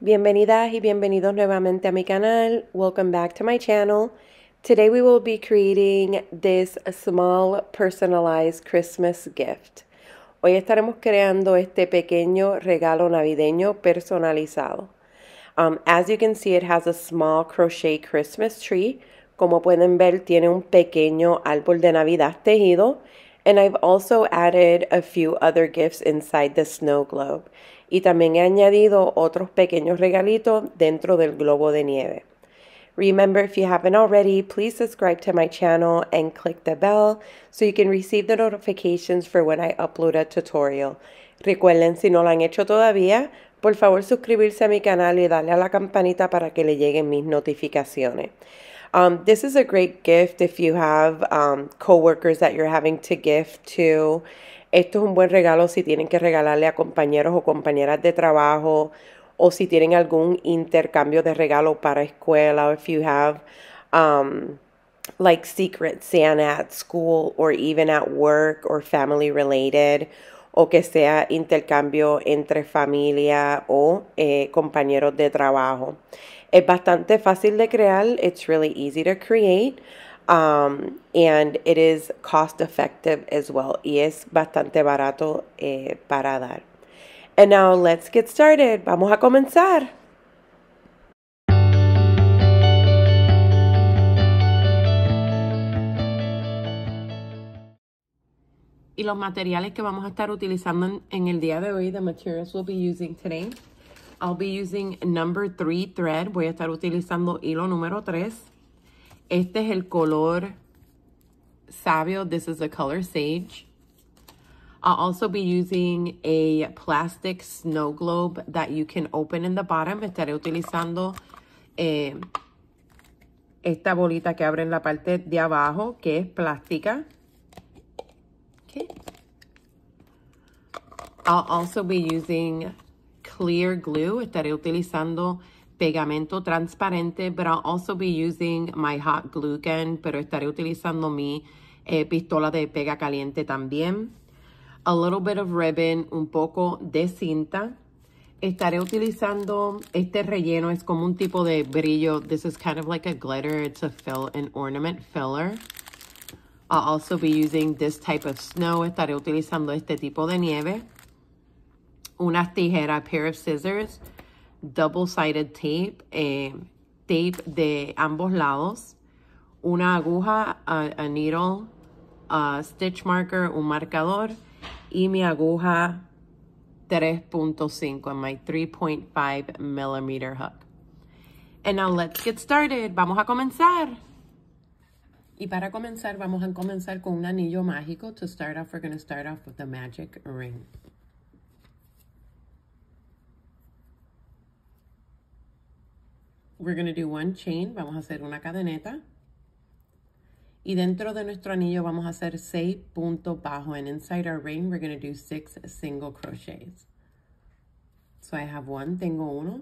Bienvenidas y bienvenidos nuevamente a mi canal. Welcome back to my channel. Today we will be creating this small personalized Christmas gift. Hoy estaremos creando este pequeño regalo navideño personalizado. As you can see, it has a small crochet Christmas tree. Como pueden ver, tiene un pequeño árbol de Navidad tejido. And I've also added a few other gifts inside the snow globe. Y también he añadido otros pequeños regalitos dentro del globo de nieve. Remember, if you haven't already, please subscribe to my channel and click the bell so you can receive the notifications for when I upload a tutorial. Recuerden, si no lo han hecho todavía, por favor suscribirse a mi canal y darle a la campanita para que le lleguen mis notificaciones. This is a great gift if you have coworkers that you're having to gift to. Esto es un buen regalo si tienen que regalarle a compañeros o compañeras de trabajo, o si tienen algún intercambio de regalo para escuela, or if you have like secret Santa at school or even at work or family related, o que sea intercambio entre familia o compañeros de trabajo. Es bastante fácil de crear. It's really easy to create. And it is cost effective as well. Y es bastante barato para dar. And now let's get started. Vamos a comenzar. Y los materiales que vamos a estar utilizando en el día de hoy, the materials we'll be using today. I'll be using number 3 thread. Voy a estar utilizando hilo número 3. Este es el color Savio. This is the color Sage. I'll also be using a plastic snow globe that you can open in the bottom. Estaré utilizando esta bolita que abre en la parte de abajo, que es plástica. Okay. I'll also be using clear glue. Estaré utilizando pegamento transparente, but I'll also be using my hot glue gun, pero estaré utilizando mi pistola de pega caliente también. A little bit of ribbon, un poco de cinta. Estaré utilizando este relleno, es como un tipo de brillo. This is kind of like a glitter, it's a fill and ornament filler. I'll also be using this type of snow. Estaré utilizando este tipo de nieve. Unas tijeras, pair of scissors. Double-sided tape, tape de ambos lados, una aguja, a needle, a stitch marker, un marcador, y mi aguja 3.5, my 3.5 millimeter hook. And now let's get started. Vamos a comenzar. Y para comenzar, vamos a comenzar con un anillo mágico. To start off, we're going to start off with the magic ring. We're going to do one chain. Vamos a hacer una cadeneta. Y dentro de nuestro anillo vamos a hacer 6 puntos bajos. And inside our ring, we're going to do 6 single crochets. So I have one. Tengo uno.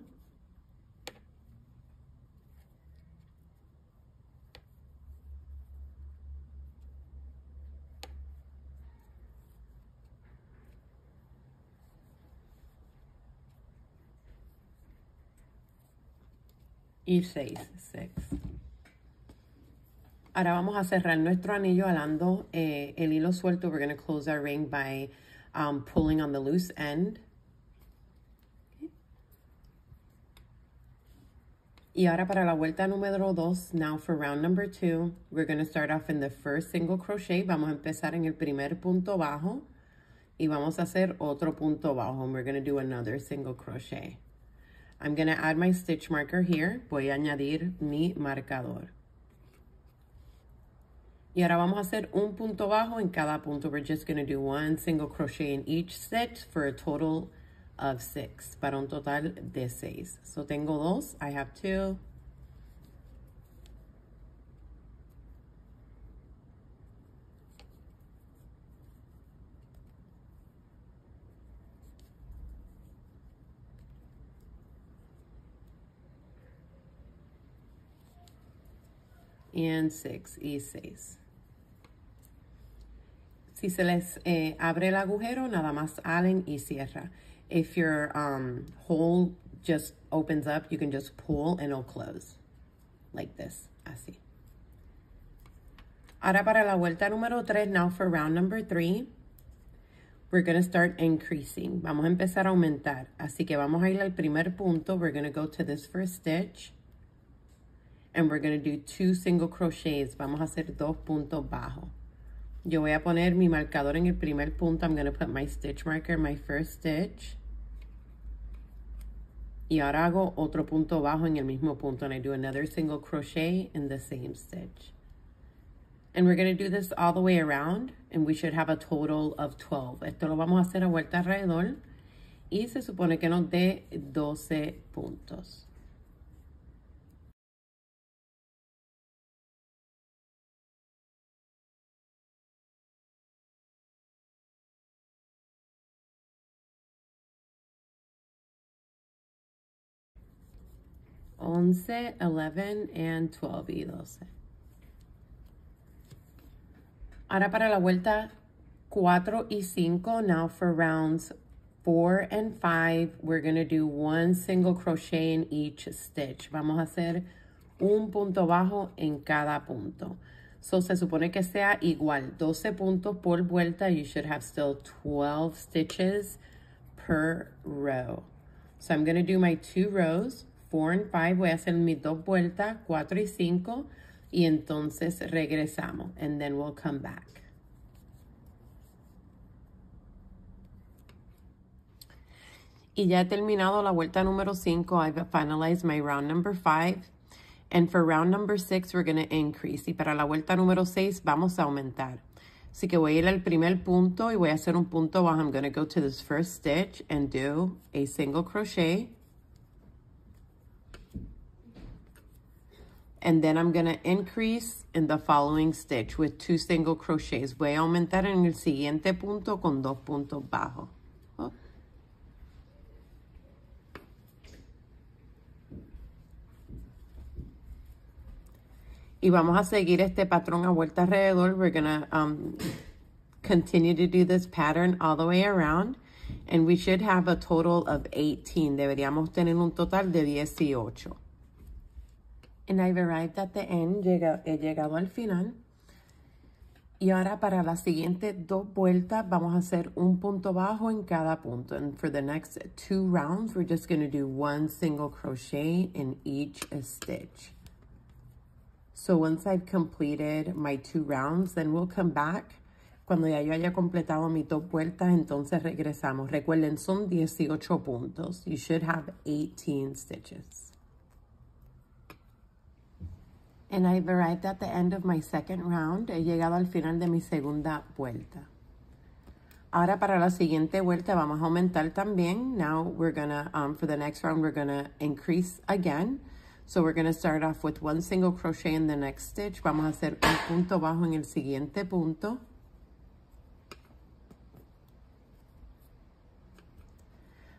Y 6. Ahora vamos a cerrar nuestro anillo alando el hilo suelto. We're going to close our ring by pulling on the loose end. Okay. Y ahora para la vuelta número 2, now for round number 2, we're going to start off in the first single crochet. Vamos a empezar en el primer punto bajo y vamos a hacer otro punto bajo. And we're going to do another single crochet. I'm going to add my stitch marker here. Voy a añadir mi marcador. Y ahora vamos a hacer un punto bajo en cada punto. We're just going to do one single crochet in each stitch for a total of 6. Para un total de 6. So tengo 2. I have 2. And 6 y 6. Si se les abre el agujero, nada más halen y cierra. If your hole just opens up, you can just pull and it'll close like this, así. Ahora para la vuelta número 3, now for round number 3, we're going to start increasing. Vamos a empezar a aumentar. Así que vamos a ir al primer punto. We're going to go to this first stitch. And we're going to do 2 single crochets. Vamos a hacer 2 puntos bajos. Yo voy a poner mi marcador en el primer punto. I'm going to put my stitch marker, my first stitch. Y ahora hago otro punto bajo en el mismo punto. And I do another single crochet in the same stitch. And we're going to do this all the way around, and we should have a total of 12. Esto lo vamos a hacer a vuelta alrededor, y se supone que nos dé 12 puntos. Once, 11, and 12 y 12. Ahora para la vuelta 4 y 5, now for rounds 4 and 5, we're going to do 1 single crochet in each stitch. Vamos a hacer un punto bajo en cada punto. So se supone que sea igual, 12 puntos por vuelta. You should have still 12 stitches per row. So I'm going to do my 2 rows, 4 and 5. Voy a hacer mis 2 vueltas, 4 y 5. Y entonces regresamos, and then we'll come back. Y ya he terminado la vuelta número 5. I've finalized my round number 5. And for round number 6, we're going to increase. Y para la vuelta número 6, vamos a aumentar. Así que voy a ir al primer punto y voy a hacer un punto bajo. I'm going to go to this first stitch and do a single crochet. And then I'm going to increase in the following stitch with 2 single crochets. Voy a aumentar en el siguiente punto con 2 puntos bajos. Oh. Y vamos a seguir este patrón a vuelta alrededor. We're going to continue to do this pattern all the way around. And we should have a total of 18. Deberíamos tener un total de 18. And I've arrived at the end. He llegado al final. Y ahora para las siguientes 2 vueltas vamos a hacer un punto bajo en cada punto. And for the next 2 rounds, we're just going to do 1 single crochet in each stitch. So once I've completed my 2 rounds, then we'll come back. Cuando ya yo haya completado mis 2 vueltas, entonces regresamos. Recuerden, son 18 puntos. You should have 18 stitches. And I've arrived at the end of my second round. He llegado al final de mi segunda vuelta. Ahora para la siguiente vuelta vamos a aumentar también. Now we're going to, for the next round, we're going to increase again. So we're going to start off with 1 single crochet in the next stitch. Vamos a hacer un punto bajo en el siguiente punto.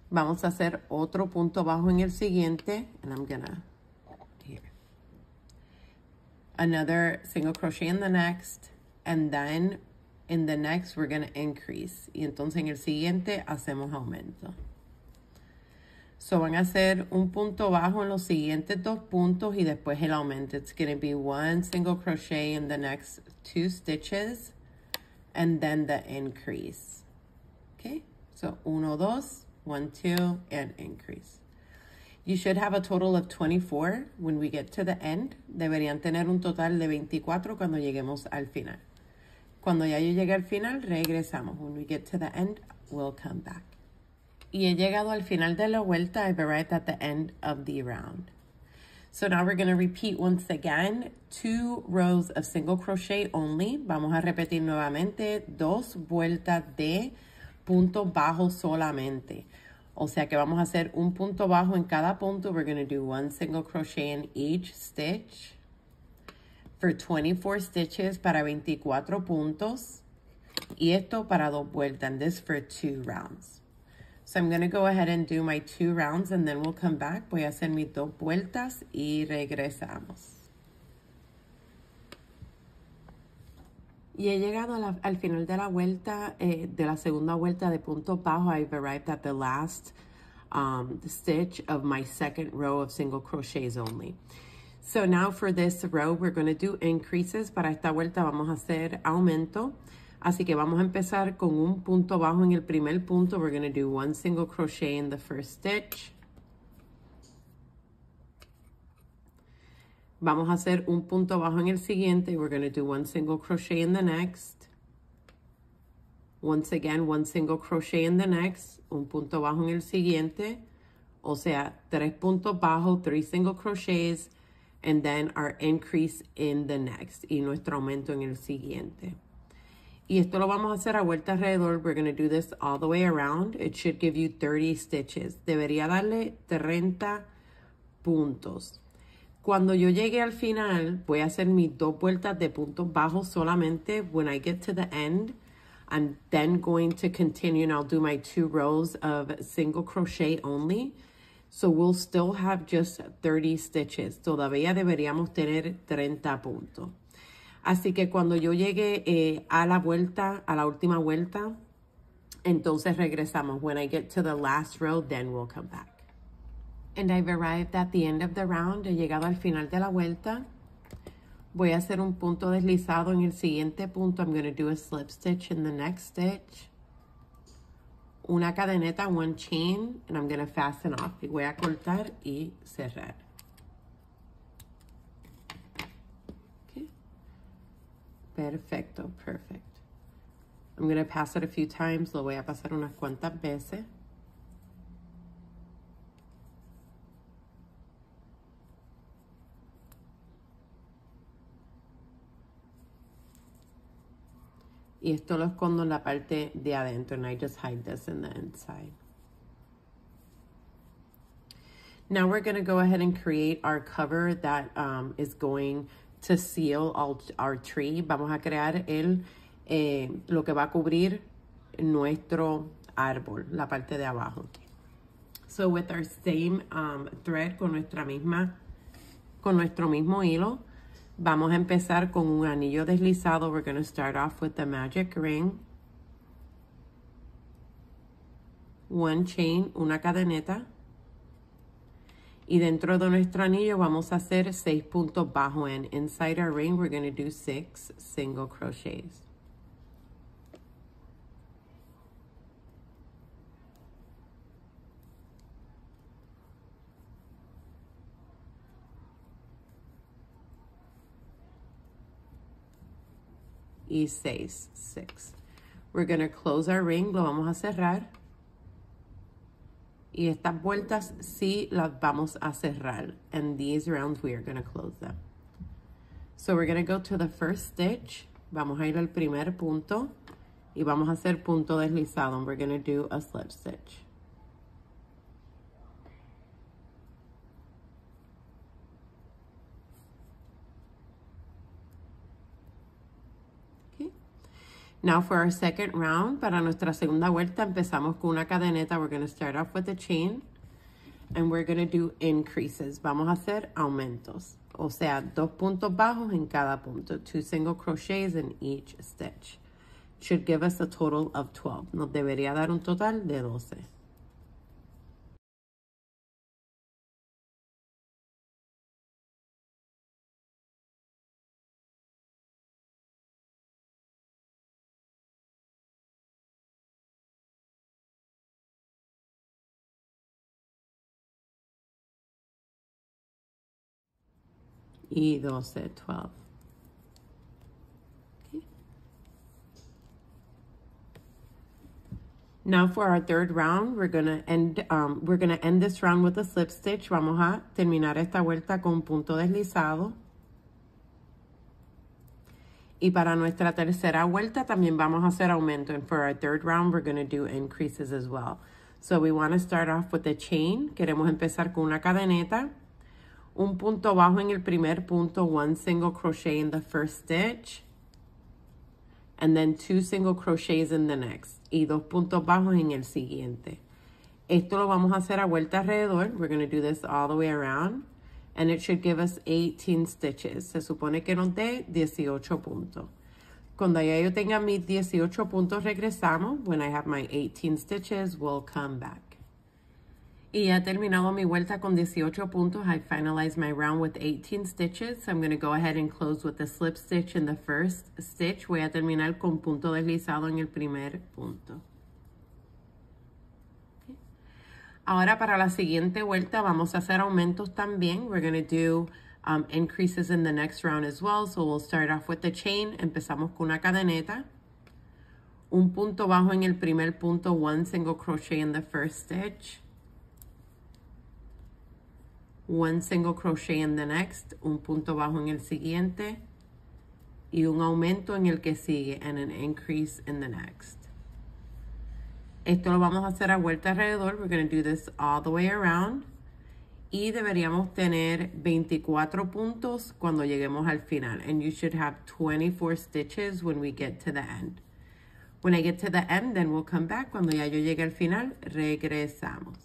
Vamos a hacer otro punto bajo en el siguiente. And I'm going to... another single crochet in the next, and then in the next, we're going to increase. Y entonces en el siguiente hacemos aumento. So van a hacer un punto bajo en los siguientes 2 puntos y después el aumento. It's going to be 1 single crochet in the next 2 stitches, and then the increase. Okay, so 1, 2, and increase. You should have a total of 24 when we get to the end. Deberían tener un total de 24 cuando lleguemos al final. Cuando ya yo llegue al final, regresamos. When we get to the end, we'll come back. Y he llegado al final de la vuelta. I've arrived at the end of the round. So now we're going to repeat once again 2 rows of single crochet only. Vamos a repetir nuevamente 2 vueltas de puntos bajos solamente. O sea que vamos a hacer un punto bajo en cada punto. We're going to do 1 single crochet in each stitch for 24 stitches, para 24 puntos. Y esto para 2 vueltas, and this for 2 rounds. So I'm going to go ahead and do my 2 rounds, and then we'll come back. Voy a hacer mis 2 vueltas y regresamos. Y he llegado al final de la segunda vuelta de puntos bajos. I've arrived at the last stitch of my second row of single crochets only. So now for this row, we're going to do increases. Para esta vuelta vamos a hacer aumento. Así que vamos a empezar con un punto bajo en el primer punto. We're going to do one single crochet in the first stitch. Vamos a hacer un punto bajo en el siguiente. We're going to do one single crochet in the next. Once again, one single crochet in the next. Un punto bajo en el siguiente. O sea, tres puntos bajos, three single crochets. And then our increase in the next. Y nuestro aumento en el siguiente. Y esto lo vamos a hacer a vuelta alrededor. We're going to do this all the way around. It should give you 30 stitches. Debería darle 30 puntos. Cuando yo llegue al final, voy a hacer mis dos vueltas de puntos bajos solamente. When I get to the end, I'm then going to continue and I'll do my two rows of single crochet only. So we'll still have just 30 stitches. Todavía deberíamos tener 30 puntos. Así que cuando yo llegue a la última vuelta, entonces regresamos. When I get to the last row, then we'll come back. And I've arrived at the end of the round. He llegado al final de la vuelta. Voy a hacer un punto deslizado en el siguiente punto. I'm going to do a slip stitch in the next stitch. Una cadeneta, one chain, and I'm going to fasten off. Y voy a cortar y cerrar. Okay. Perfecto, perfect. I'm going to pass it a few times. Lo voy a pasar unas cuantas veces. Y esto lo escondo en la parte de adentro. And I just hide this in the inside. Now we're going to go ahead and create our cover that is going to seal our tree. Vamos a crear lo que va a cubrir nuestro árbol, la parte de abajo. So with our same thread, con nuestro mismo hilo, vamos a empezar con un anillo deslizado. We're going to start off with the magic ring. One chain, una cadeneta. Y dentro de nuestro anillo vamos a hacer 6 puntos bajos. And inside our ring, we're going to do 6 single crochets. Y 6. We're going to close our ring. Lo vamos a cerrar. Y estas vueltas sí las vamos a cerrar. And these rounds we are going to close them. So we're going to go to the first stitch. Vamos a ir al primer punto. Y vamos a hacer punto deslizado. And we're going to do a slip stitch. Now for our second round, para nuestra segunda vuelta, empezamos con una cadeneta. We're going to start off with a chain, and we're going to do increases. Vamos a hacer aumentos, o sea, dos puntos bajos en cada punto. Two single crochets in each stitch. Should give us a total of 12. Nos debería dar un total de 12. Y 12, 12. Okay. Now for our third round, we're gonna end this round with a slip stitch. Vamos a terminar esta vuelta con un punto deslizado. Y para nuestra tercera vuelta también vamos a hacer aumento. And for our third round, we're gonna do increases as well. So we want to start off with a chain. Queremos empezar con una cadeneta. Un punto bajo en el primer punto, one single crochet in the first stitch, and then two single crochets in the next, y dos puntos bajos en el siguiente. Esto lo vamos a hacer a vuelta alrededor. We're going to do this all the way around, and it should give us 18 stitches. Se supone que nos dé 18 puntos. Cuando ya yo tenga mis 18 puntos, regresamos. When I have my 18 stitches, we'll come back. Y ya terminaba mi vuelta con 18 puntos. I finalized my round with 18 stitches. So I'm going to go ahead and close with the slip stitch in the first stitch. Voy a terminar con punto deslizado en el primer punto. Okay. Ahora para la siguiente vuelta vamos a hacer aumentos también. We're going to do increases in the next round as well. So we'll start off with the chain. Empezamos con una cadeneta. Un punto bajo en el primer punto. One single crochet in the first stitch. One single crochet in the next. Un punto bajo en el siguiente. Y un aumento en el que sigue. And an increase in the next. Esto lo vamos a hacer a vuelta alrededor. We're going to do this all the way around. Y deberíamos tener 24 puntos cuando lleguemos al final. And you should have 24 stitches when we get to the end. When I get to the end, then we'll come back. Cuando ya yo llegue al final, regresamos.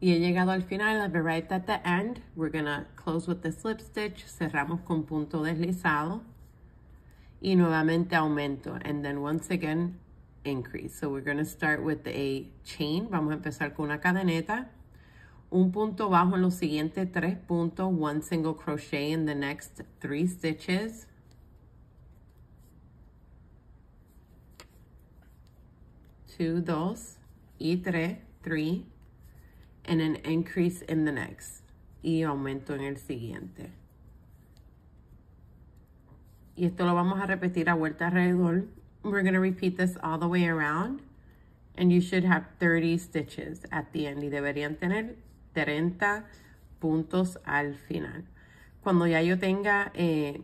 Y he llegado al final. I've arrived at the end. We're going to close with the slip stitch. Cerramos con punto deslizado. Y nuevamente aumento. And then once again, increase. So we're going to start with a chain. Vamos a empezar con una cadeneta. Un punto bajo en los siguientes tres puntos. One single crochet in the next three stitches. Two, dos, y tres, three, and an increase in the next, y aumento en el siguiente. Y esto lo vamos a repetir a vuelta alrededor. We're going to repeat this all the way around, and you should have 30 stitches at the end, y deberían tener 30 puntos al final. Cuando ya yo tenga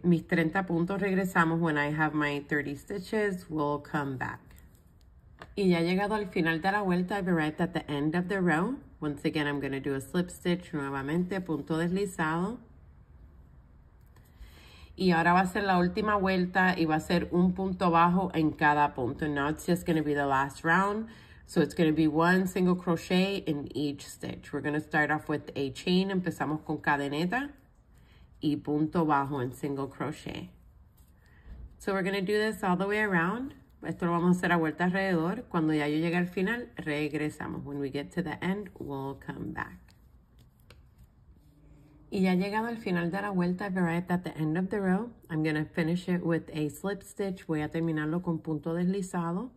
mis 30 puntos, regresamos. When I have my 30 stitches, we'll come back. Y ya he llegado al final de la vuelta. I've arrived at the end of the row. Once again, I'm going to do a slip stitch. Nuevamente, punto deslizado. Y ahora va a ser la última vuelta y va a ser un punto bajo en cada punto. And now it's just going to be the last round. So it's going to be one single crochet in each stitch. We're going to start off with a chain. Empezamos con cadeneta y punto bajo en single crochet. So we're going to do this all the way around. Esto lo vamos a hacer a vuelta alrededor. Cuando ya yo llegue al final, regresamos. When we get to the end, we'll come back. Y ya he llegado al final de la vuelta. I've arrived at the end of the row. I'm going to finish it with a slip stitch. Voy a terminarlo con punto deslizado.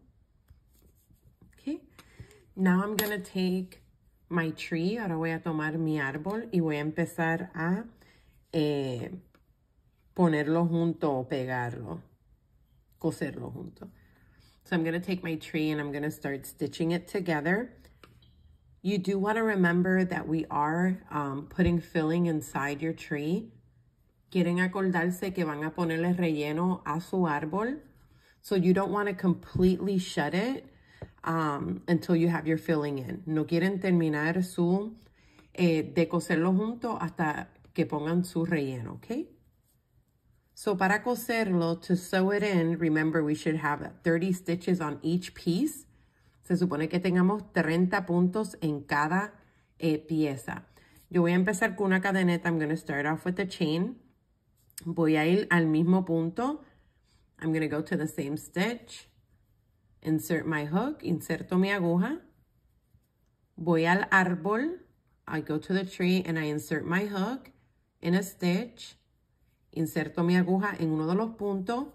Okay. Now I'm going to take my tree. Ahora voy a tomar mi árbol y voy a empezar a ponerlo junto o pegarlo, coserlo junto. So I'm going to take my tree and I'm going to start stitching it together. You do want to remember that we are putting filling inside your tree. Quieren acordarse que van a ponerle relleno a su árbol. So you don't want to completely shut it until you have your filling in. No quieren terminar su, de coserlo junto hasta que pongan su relleno, okay? So para coserlo, to sew it in, remember we should have 30 stitches on each piece. Se supone que tengamos 30 puntos en cada pieza. Yo voy a empezar con una cadeneta. I'm going to start off with the chain. Voy a ir al mismo punto. I'm going to go to the same stitch. Insert my hook. Inserto mi aguja. Voy al árbol. I go to the tree and I insert my hook in a stitch. Inserto mi aguja en uno de los puntos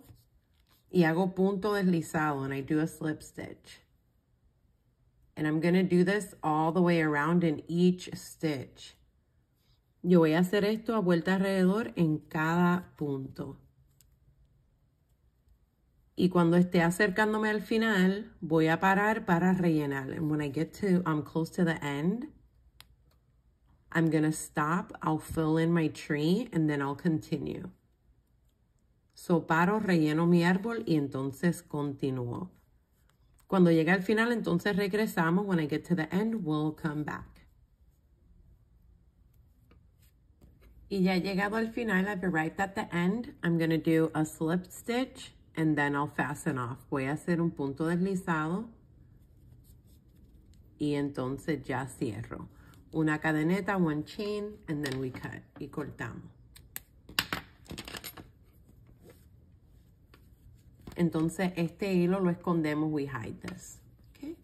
y hago punto deslizado, and I do a slip stitch. And I'm going to do this all the way around in each stitch. Yo voy a hacer esto a vuelta alrededor en cada punto. Y cuando esté acercándome al final, voy a parar para rellenar. And when I get to, I'm close to the end, I'm going to stop, I'll fill in my tree, and then I'll continue. So paro, relleno mi árbol, y entonces continúo. Cuando llegue al final, entonces regresamos. When I get to the end, we'll come back. Y ya he llegado al final. I've arrived at the end. I'm going to do a slip stitch, and then I'll fasten off. Voy a hacer un punto deslizado, y entonces ya cierro. Una cadeneta, one chain, and then we cut. Y cortamos. Entonces, este hilo lo escondemos. We hide this. Okay?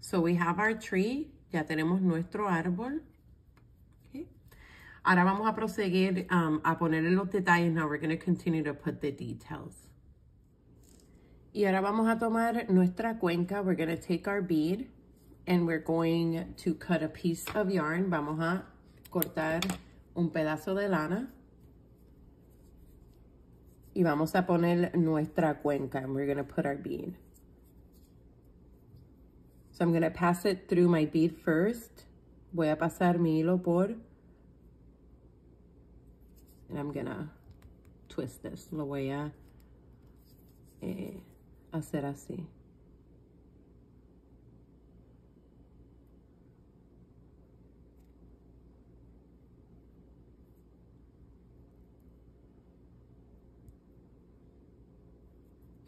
So, we have our tree. Ya tenemos nuestro árbol. Okay. Ahora vamos a proseguir a ponerle los detalles. Now we're going to continue to put the details. Y ahora vamos a tomar nuestra cuenca. We're going to take our bead and we're going to cut a piece of yarn. Vamos a cortar un pedazo de lana. Y vamos a poner nuestra cuenca. And we're going to put our bead. So I'm going to pass it through my bead first. Voy a pasar mi hilo por. And I'm going to twist this. Lo voy a hacer así.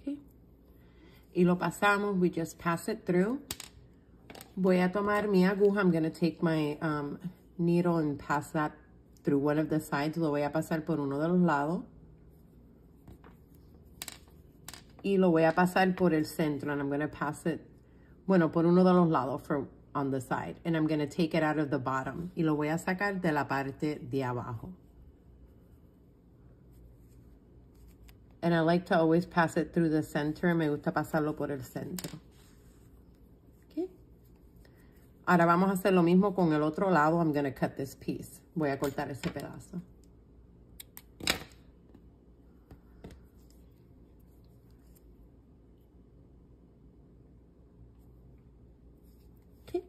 Okay. Y lo pasamos. We just pass it through. Voy a tomar mi aguja. I'm going to take my needle and pass that through one of the sides. Lo voy a pasar por uno de los lados. Y lo voy a pasar por el centro. And I'm going to pass it, bueno, por uno de los lados from on the side. And I'm going to take it out of the bottom. Y lo voy a sacar de la parte de abajo. And I like to always pass it through the center. Me gusta pasarlo por el centro. Ahora vamos a hacer lo mismo con el otro lado. I'm going to cut this piece. Voy a cortar ese pedazo. Okay.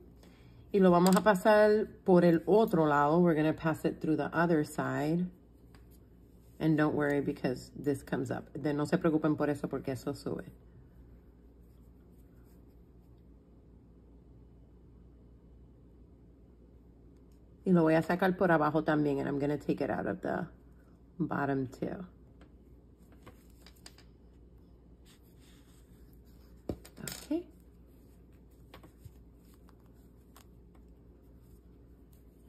Y lo vamos a pasar por el otro lado. We're going to pass it through the other side. And don't worry because this comes up. No se preocupen por eso porque eso sube. Y lo voy a sacar por abajo también. And I'm going to take it out of the bottom too. Okay.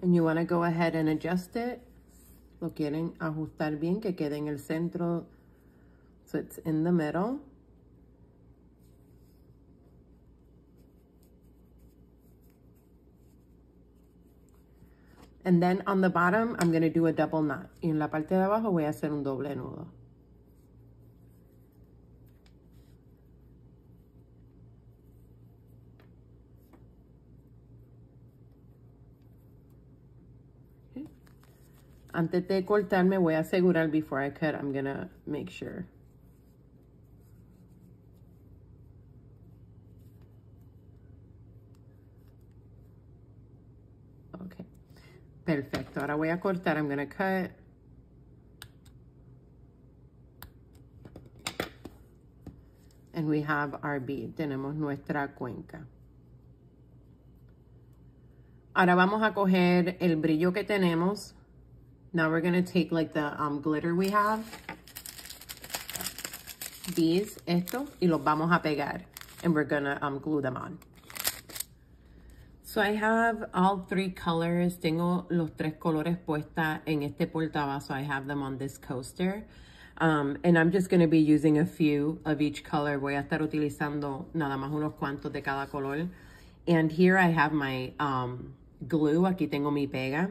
And you want to go ahead and adjust it. Lo quieren ajustar bien, que quede en el centro. So it's in the middle. And then on the bottom, I'm going to do a double knot. Y en la parte de abajo voy a hacer un doble nudo. Okay. Antes de cortarme voy a asegurar before I cut, I'm going to make sure. Okay. Perfecto. Ahora voy a cortar. I'm going to cut. And we have our bead. Tenemos nuestra cuenca. Ahora vamos a coger el brillo que tenemos. Now we're going to take like the glitter we have. These, esto. Y los vamos a pegar. And we're going to glue them on. So I have all three colors. Tengo los tres colores puesta en este portavasos. I have them on this coaster. And I'm just going to be using a few of each color. Voy a estar utilizando nada más unos cuantos de cada color. And here I have my glue. Aquí tengo mi pega.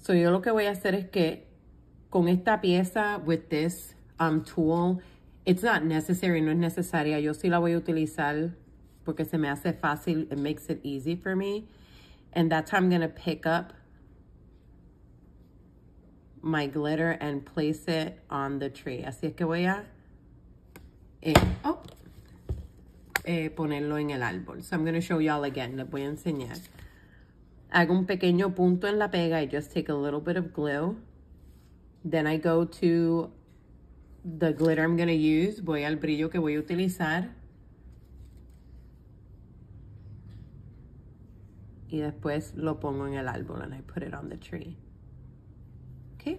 So yo lo que voy a hacer es que con esta pieza, with this tool, it's not necessary, no es necesaria. Yo sí la voy a utilizar porque se me hace fácil. It makes it easy for me. And that's how I'm going to pick up my glitter and place it on the tree. Así es que voy a ponerlo en el árbol. So I'm going to show y'all again. Les voy a enseñar. Hago un pequeño punto en la pega. I just take a little bit of glue. Then I go to the glitter I'm going to use. Voy al brillo que voy a utilizar. Y después lo pongo en el árbol and I put it on the tree. Okay.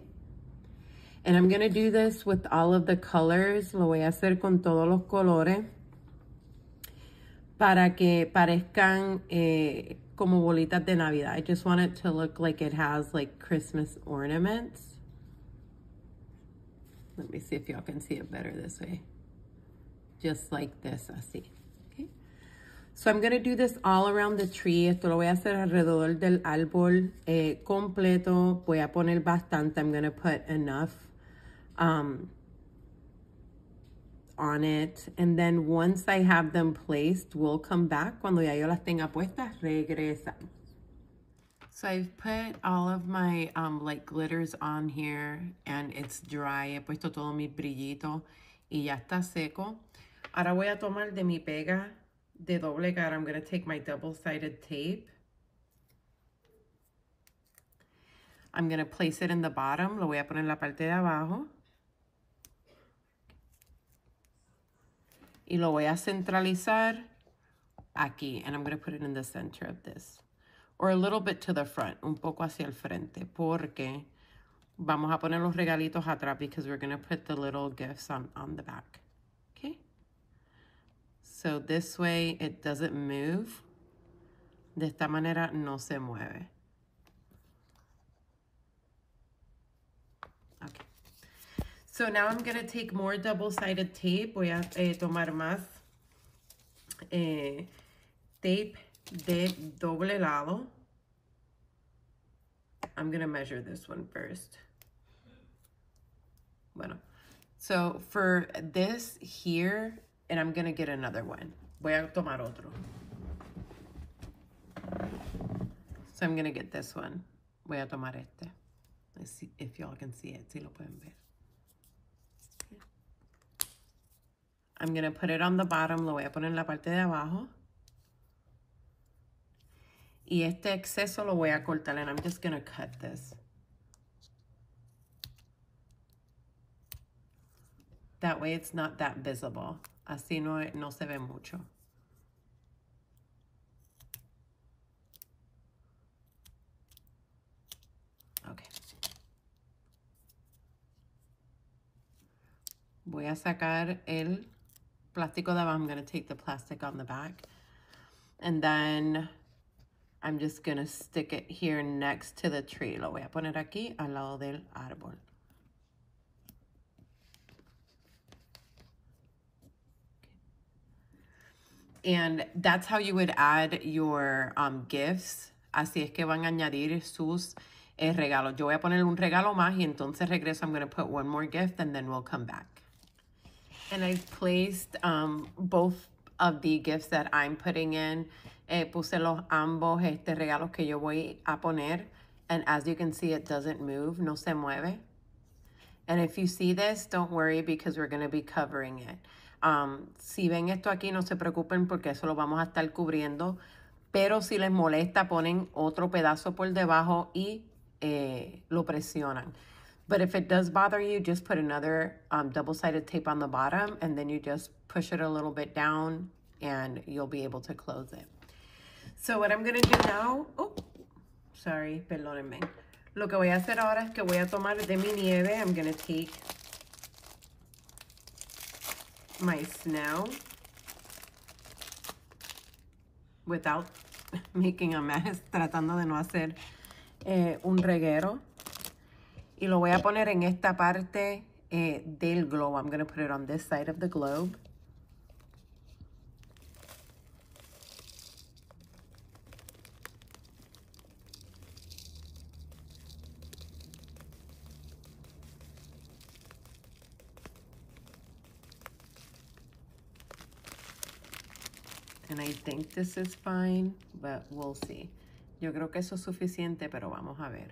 And I'm going to do this with all of the colors. Lo voy a hacer con todos los colores. Para que parezcan como bolitas de Navidad. I just want it to look like it has like Christmas ornaments. Let me see if y'all can see it better this way. Just like this, así. So I'm going to do this all around the tree. Esto lo voy a hacer alrededor del árbol completo. Voy a poner bastante. I'm going to put enough on it. And then once I have them placed, we'll come back. Cuando ya yo las tenga puestas, regresamos. So I've put all of my like glitters on here and it's dry. He puesto todo mi brillito y ya está seco. Ahora voy a tomar de mi pega de doble cara. I'm going to take my double-sided tape. I'm going to place it in the bottom. Lo voy a poner en la parte de abajo. Y lo voy a centralizar aquí. And I'm going to put it in the center of this. Or a little bit to the front. Un poco hacia el frente. Porque vamos a poner los regalitos atrás. Because we're going to put the little gifts on the back. Okay? So this way it doesn't move. De esta manera no se mueve. Okay. So now I'm going to take more double-sided tape. Voy a tomar más tape de doble lado. I'm going to measure this one first. Bueno. So for this here... And I'm going to get another one. Voy a tomar otro. So I'm going to get this one. Voy a tomar este. Let's see if y'all can see it. Si lo pueden ver. I'm going to put it on the bottom. Lo voy a poner en la parte de abajo. Y este exceso lo voy a cortar. And I'm just going to cut this. That way it's not that visible. Así no se ve mucho. Okay. Voy a sacar el plástico de abajo. I'm going to take the plastic on the back. And then I'm just going to stick it here next to the tree. Lo voy a poner aquí al lado del árbol. And that's how you would add your gifts. Así es que van a añadir sus regalos. Yo voy a poner un regalo más y entonces regreso. I'm going to put one more gift and then we'll come back. And I placed both of the gifts that I'm putting in. Puse los ambos regalos que yo voy a poner. And as you can see, it doesn't move. No se mueve. And if you see this, don't worry because we're going to be covering it. Si ven esto aquí, no se preocupen porque eso lo vamos a estar cubriendo. Pero si les molesta, ponen otro pedazo por debajo y lo presionan. But if it does bother you, just put another double-sided tape on the bottom and then you just push it a little bit down and you'll be able to close it. So what I'm going to do now... Oh, sorry, perdónenme. Lo que voy a hacer ahora es que voy a tomar de mi nieve. I'm going to take... my snow without making a mess, tratando de no hacer un reguero, y lo voy a poner en esta parte del globe. I'm going to put it on this side of the globe. And I think this is fine, but we'll see. Yo creo que eso es suficiente, pero vamos a ver.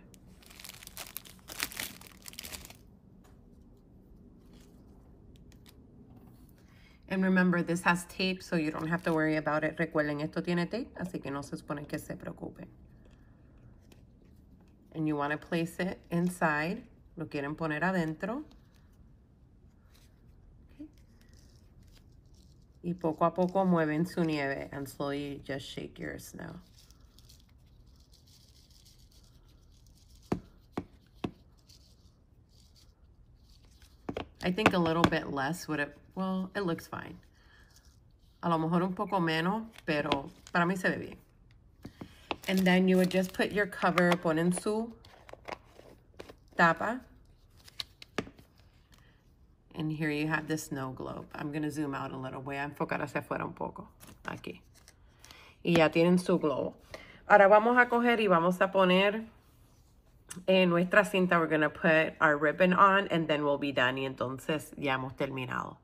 And remember, this has tape, so you don't have to worry about it. Recuerden, esto tiene tape, así que no se supone que se preocupen. And you want to place it inside. Lo quieren poner adentro. Y poco a poco mueven su nieve. And slowly you just shake your snow. I think a little bit less would it... Well, it looks fine. A lo mejor un poco menos, pero para mí se ve bien. And then you would just put your cover, ponen su tapa. And here you have the snow globe. I'm going to zoom out a little. Voy a enfocar hacia afuera un poco. Aquí. y ya tienen su globo. Ahora vamos a coger y vamos a poner nuestra cinta. We're going to put our ribbon on and then we'll be done. Y entonces ya hemos terminado.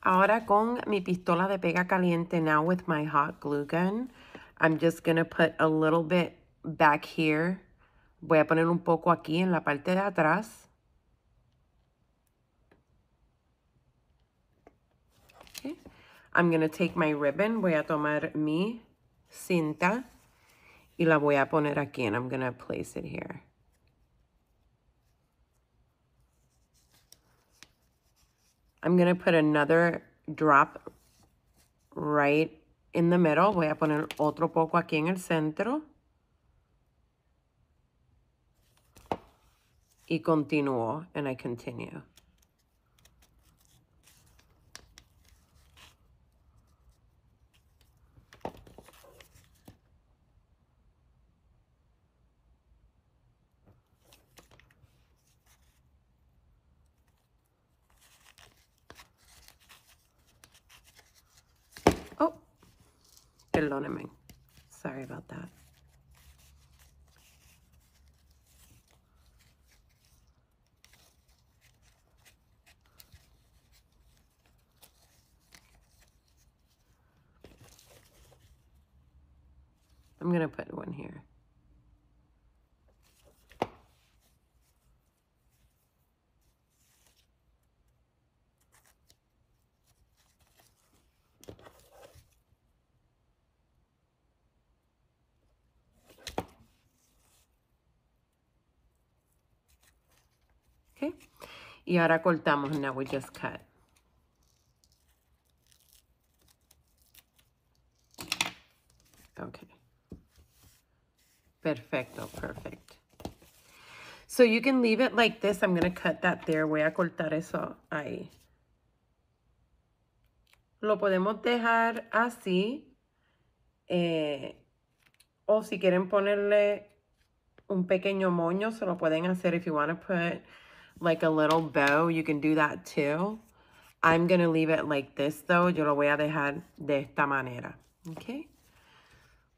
Ahora con mi pistola de pega caliente, now with my hot glue gun, I'm just going to put a little bit back here. Voy a poner un poco aquí en la parte de atrás. Okay. I'm going to take my ribbon. Voy a tomar mi cinta y la voy a poner aquí, and I'm going to place it here. I'm going to put another drop right in the middle. Voy a poner otro poco aquí en el centro. Y continúo, and I continue. Oh, perdónenme. Sorry about that. I'm going to put one here. Okay. Y ahora cortamos. Now we just cut. Okay. Perfecto, perfect. So you can leave it like this. I'm going to cut that there. Voy a cortar eso ahí. Lo podemos dejar así. O si quieren ponerle un pequeño moño, se lo pueden hacer. If you want to put like a little bow, you can do that too. I'm going to leave it like this though. Yo lo voy a dejar de esta manera. Okay?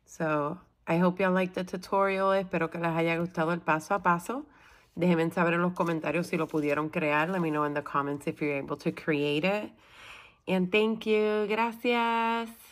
So... I hope y'all liked the tutorial. Espero que les haya gustado el paso a paso. Déjenme saber en los comentarios si lo pudieron crear. Let me know in the comments if you're able to create it. And thank you. Gracias.